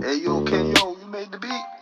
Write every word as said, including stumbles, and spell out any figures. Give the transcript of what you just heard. Hey, yo, Kenyo, you made the beat?